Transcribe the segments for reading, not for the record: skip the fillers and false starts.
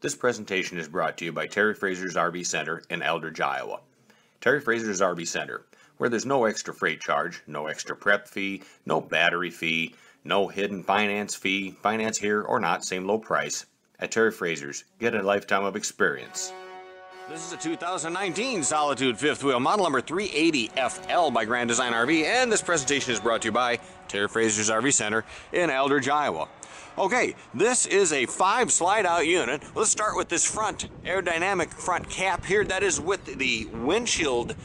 This presentation is brought to you by Terry Frazer's RV Center in Eldridge, Iowa. Terry Frazer's RV Center, where there's no extra freight charge, no extra prep fee, no battery fee, no hidden finance fee, finance here or not, same low price. At Terry Frazer's, get a lifetime of experience. This is a 2019 Solitude fifth wheel model number 380FL by Grand Design RV, and this presentation is brought to you by Terry Frazer's RV Center in Eldridge, Iowa. Okay, this is a 5 slide out unit. Let's start with this front aerodynamic front cap here. That is with the windshield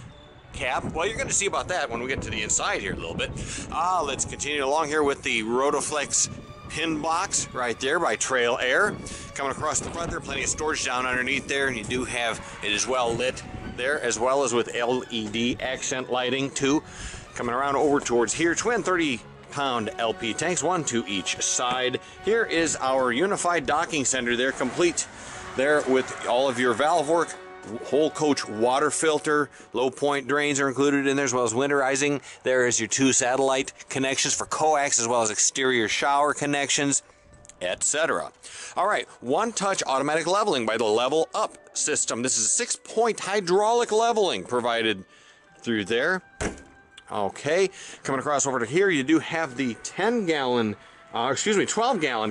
cap. Well, you're going to see about that when we get to the inside here a little bit. Let's continue along here with the Rotoflex pin box right there by Trail Air. Coming across the front there, plenty of storage down underneath there, and you do have it as well lit there, as well as with LED accent lighting too. Coming around over towards here, twin 30-pound LP tanks, one to each side. Here is our unified docking center there, complete there with all of your valve work. Whole coach water filter, low point drains are included in there, as well as winterizing. There is your 2 satellite connections for coax, as well as exterior shower connections, etc. All right, one-touch automatic leveling by the Level Up system. This is a 6-point hydraulic leveling provided through there. Okay, coming across over to here, you do have the 12-gallon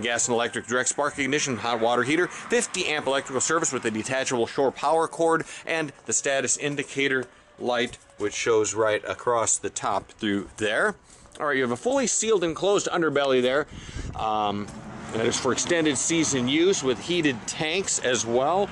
gas and electric direct spark ignition hot water heater, 50-amp electrical service with a detachable shore power cord, and the status indicator light, which shows right across the top through there. All right, you have a fully sealed and closed underbelly there. That is for extended season use with heated tanks as well.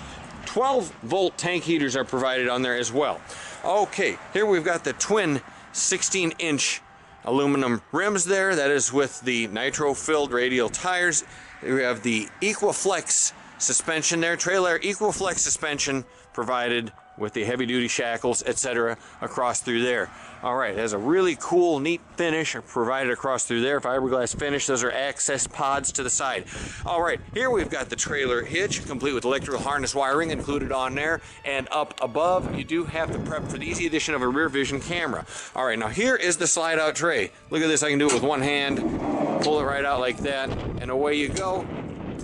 12-volt tank heaters are provided on there as well. Okay, here we've got the twin 16-inch aluminum rims there. That is with the nitro-filled radial tires. We have the Equiflex suspension there, Trail Air Equiflex suspension provided with the heavy-duty shackles, etc. across through there. All right, it has a really cool, neat finish provided across through there, fiberglass finish. Those are access pods to the side. All right, here we've got the trailer hitch, complete with electrical harness wiring included on there, and up above, you do have the prep for the easy addition of a rear vision camera. All right, now here is the slide-out tray. Look at this, I can do it with one hand, pull it right out like that, and away you go.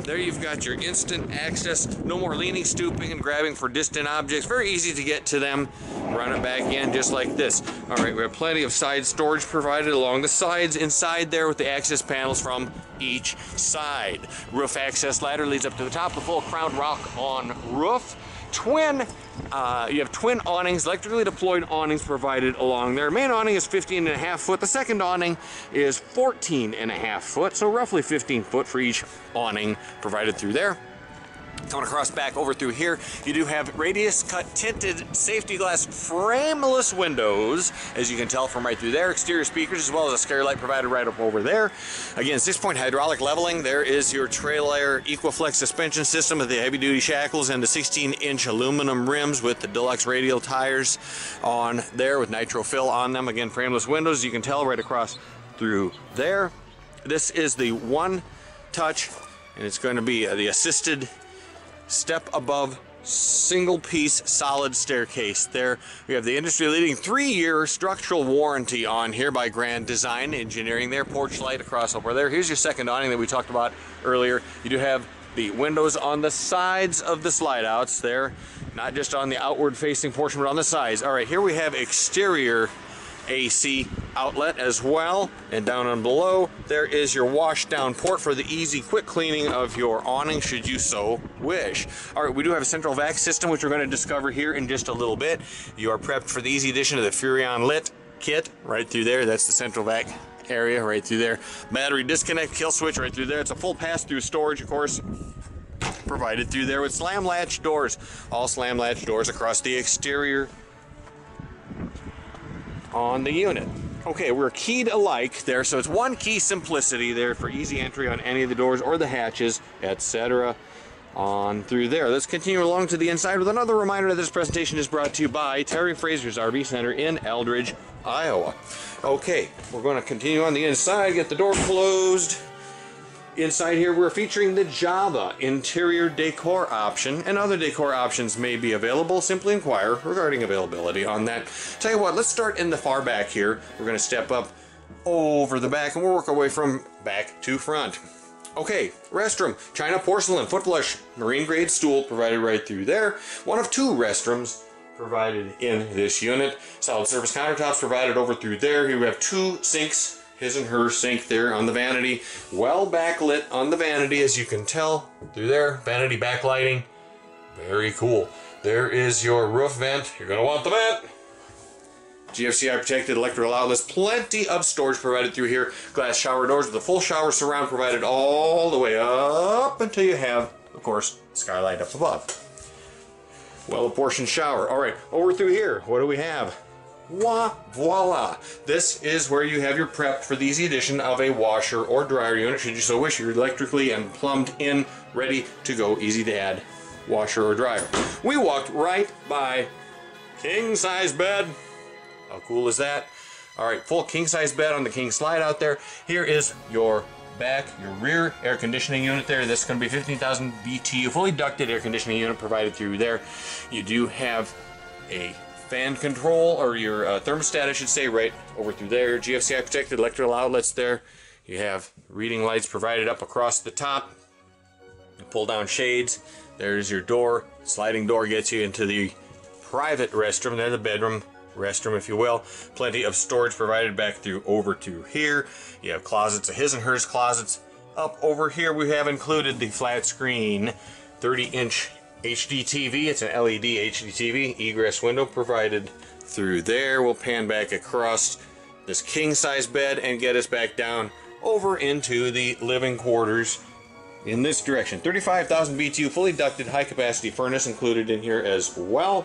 There you've got your instant access, no more leaning, stooping, and grabbing for distant objects. Very easy to get to them. Run it back in just like this. All right, we have plenty of side storage provided along the sides inside there with the access panels from each side. Roof access ladder leads up to the top, the full crown rock on roof. You have twin awnings, electrically deployed awnings provided along there. Main awning is 15.5 foot. The second awning is 14.5 foot, so roughly 15 foot for each awning provided through there. Coming across back over through here, you do have radius cut tinted safety glass frameless windows, as you can tell from right through there. Exterior speakers as well as a skylight provided right up over there. Again, 6-point hydraulic leveling. There is your Trail Air Equiflex suspension system with the heavy duty shackles and the 16-inch aluminum rims with the deluxe radial tires on there with nitro fill on them. Again, frameless windows, you can tell right across through there. This is the one touch, and it's going to be the assisted step above single piece solid staircase there. We have the industry leading 3-year structural warranty on here by Grand Design Engineering there. Porch light across over there. Here's your second awning that we talked about earlier. You do have the windows on the sides of the slide outs there, not just on the outward facing portion but on the sides. All right, here we have exterior AC outlet as well, and down on below there is your wash down port for the easy quick cleaning of your awning should you so wish. All right, we do have a central vac system which we're going to discover here in just a little bit. You are prepped for the easy addition of the Furion lit kit right through there. That's the central vac area right through there. Battery disconnect kill switch right through there. It's a full pass-through storage, of course, provided through there with slam latch doors. All slam latch doors across the exterior on the unit. Okay, we're keyed alike there, so it's one key simplicity there for easy entry on any of the doors or the hatches, etc. on through there. Let's continue along to the inside with another reminder that this presentation is brought to you by Terry Frazer's RV Center in Eldridge, Iowa. Okay, we're going to continue on the inside, get the door closed. Inside here, we're featuring the Java interior decor option, and other decor options may be available. Simply inquire regarding availability on that. Tell you what, let's start in the far back here. We're going to step up over the back, and we'll work our way from back to front. Okay, restroom, China porcelain, foot flush, marine grade stool provided right through there. One of two restrooms provided in this unit. Solid surface countertops provided over through there. Here we have two sinks, his and her sink there on the vanity. Well backlit on the vanity, as you can tell through there. Vanity backlighting, very cool. There is your roof vent. You're gonna want the vent. GFCI protected electrical outlets, plenty of storage provided through here. Glass shower doors with a full shower surround provided all the way up until you have, of course, skylight up above. Well-apportioned shower. All right, over through here, what do we have? Voila! This is where you have your prep for the easy addition of a washer or dryer unit, should you so wish. You're electrically and plumbed in, ready to go, easy to add washer or dryer. We walked right by king-size bed. How cool is that? All right, full king-size bed on the king slide out there. Here is your back, your rear air conditioning unit there. This is going to be 15,000 BTU, fully ducted air conditioning unit provided through there. You do have a fan control, or your thermostat, I should say, right over through there. GFCI protected electrical outlets there. You have reading lights provided up across the top. You pull down shades. There's your door. Sliding door gets you into the private restroom there, the bedroom restroom, if you will. Plenty of storage provided back through over to here. You have closets, a his and hers closets. Up over here we have included the flat screen 30-inch HD TV. It's an LED HD TV. Egress window provided through there. We'll pan back across this king-size bed and get us back down over into the living quarters in this direction. 35,000 BTU fully ducted high-capacity furnace included in here as well.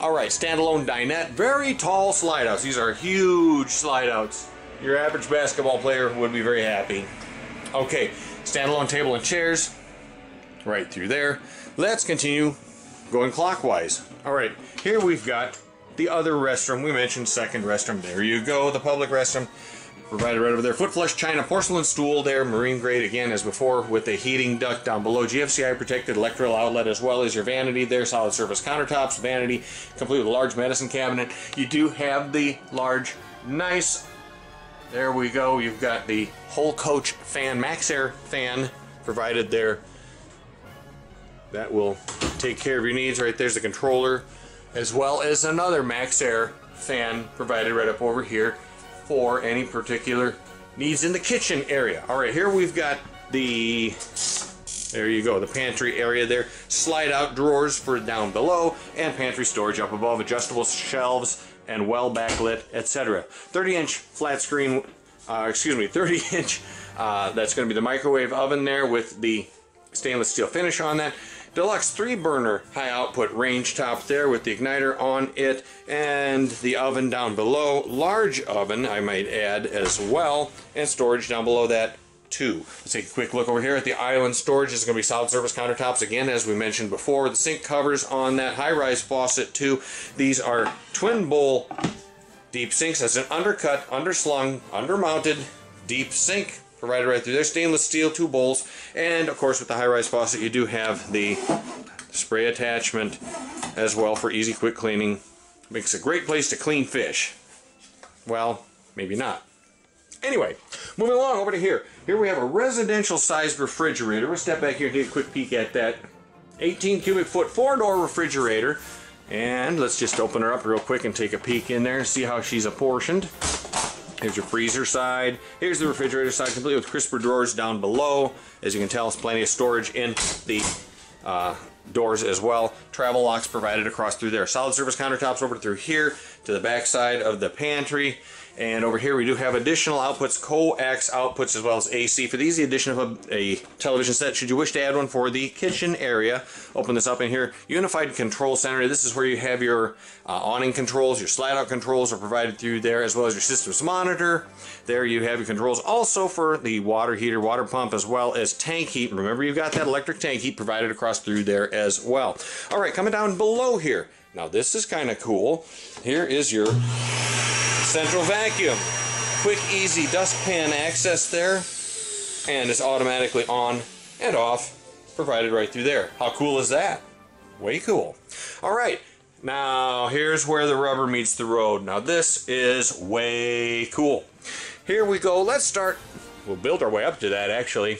Alright, standalone dinette, very tall slide outs. These are huge slide outs. Your average basketball player would be very happy. Okay, standalone table and chairs right through there. Let's continue going clockwise. Alright, here we've got the other restroom. We mentioned second restroom. There you go, the public restroom provided right over there. Foot flush China porcelain stool there, marine grade again as before, with a heating duct down below. GFCI protected electrical outlet as well as your vanity there. Solid surface countertops, vanity, complete with a large medicine cabinet. You do have the large, nice, there we go. You've got the whole coach fan, max air fan provided there. That will take care of your needs. Right there's the controller, as well as another max air fan provided right up over here for any particular needs in the kitchen area. All right, here we've got the, there you go, the pantry area there. Slide out drawers for down below and pantry storage up above, adjustable shelves and well backlit, etc. 30-inch flat screen, 30-inch, that's gonna be the microwave oven there with the stainless steel finish on that. Deluxe 3-burner high output range top there with the igniter on it and the oven down below. Large oven, I might add, as well, and storage down below that too. Let's take a quick look over here at the island storage. This is going to be solid surface countertops again, as we mentioned before. The sink covers on that, high-rise faucet too. These are twin bowl deep sinks. That's an undercut, underslung, undermounted deep sink provided right through there. Stainless steel, two bowls, and of course with the high-rise faucet you do have the spray attachment as well for easy quick cleaning. Makes a great place to clean fish. Well, maybe not. Anyway, moving along over to here. Here we have a residential sized refrigerator. We'll step back here and take a quick peek at that. 18 cubic foot four-door refrigerator, and let's just open her up real quick and take a peek in there and see how she's apportioned. Here's your freezer side. Here's the refrigerator side, complete with crisper drawers down below. As you can tell, there's plenty of storage in the doors as well. Travel locks provided across through there. Solid surface countertops over through here to the back side of the pantry. And over here we do have additional outputs, coax outputs as well as AC for the easy addition of a television set should you wish to add one for the kitchen area. Open this up in here. Unified control center. This is where you have your awning controls, your slide out controls are provided through there, as well as your systems monitor. There you have your controls also for the water heater, water pump, as well as tank heat. Remember, you've got that electric tank heat provided across through there as well. All right, coming down below here. Now this is kind of cool. Here is your central vacuum. Quick, easy dustpan access there, and it's automatically on and off, provided right through there. How cool is that? Way cool. All right, now here's where the rubber meets the road. Now this is way cool. Here we go. Let's start we'll build our way up to that, actually.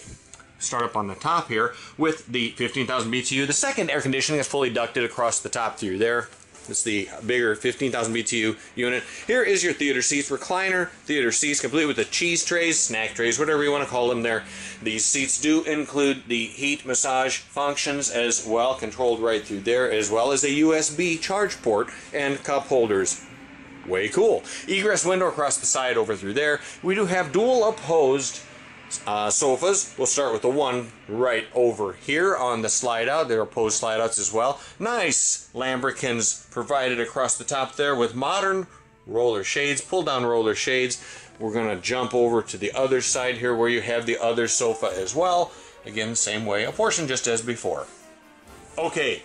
Start up on the top here with the 15,000 BTU. The second air conditioning is fully ducted across the top through there. It's the bigger 15,000 BTU unit. Here is your theater seats, recliner theater seats, complete with the cheese trays, snack trays, whatever you want to call them there. These seats do include the heat massage functions as well, controlled right through there, as well as a USB charge port and cup holders. Way cool. Egress window across the side over through there. We do have dual opposed sofas. We'll start with the one right over here on the slide out. There are opposed slide outs as well. Nice lambrequins provided across the top there with modern roller shades, pull down roller shades. We're going to jump over to the other side here where you have the other sofa as well. Again, same way, a portion just as before. Okay,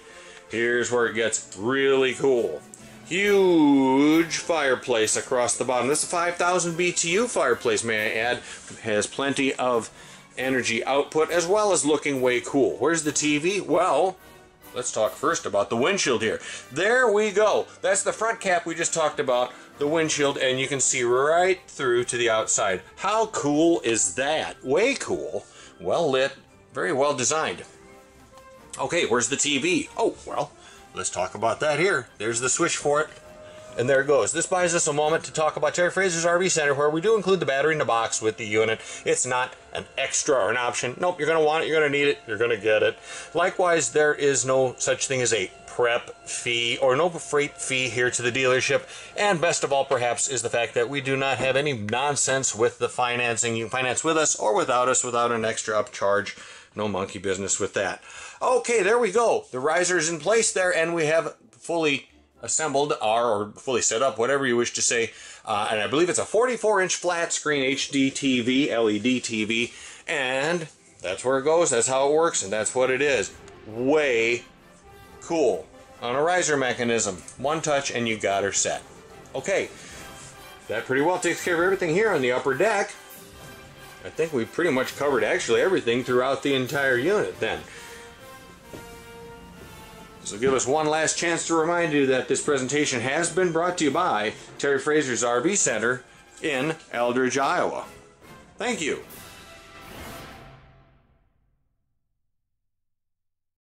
here's where it gets really cool. Huge fireplace across the bottom. This is a 5,000 BTU fireplace, may I add. It has plenty of energy output as well as looking way cool. Where's the TV? Well, let's talk first about the windshield here. There we go. That's the front cap we just talked about, the windshield, and you can see right through to the outside. How cool is that? Way cool. Well lit, very well designed. Okay, where's the TV? Oh, well, let's talk about that here. There's the switch for it, and there it goes. This buys us a moment to talk about Terry Frazer's RV Center, where we do include the battery in the box with the unit. It's not an extra or an option. Nope, you're going to want it, you're going to need it, you're going to get it. Likewise, there is no such thing as a prep fee or no freight fee here to the dealership. And best of all, perhaps, is the fact that we do not have any nonsense with the financing. You can finance with us or without us without an extra upcharge. No monkey business with that. Okay, there we go. The riser is in place there, and we have fully assembled or fully set up, whatever you wish to say. And I believe it's a 44-inch flat screen HD TV, LED TV. And that's where it goes, that's how it works, and that's what it is. Way cool. On a riser mechanism, one touch and you got her set. Okay, that pretty well takes care of everything here on the upper deck. I think we pretty much covered actually everything throughout the entire unit then. So give us one last chance to remind you that this presentation has been brought to you by Terry Frazer's RV Center in Eldridge, Iowa. Thank you.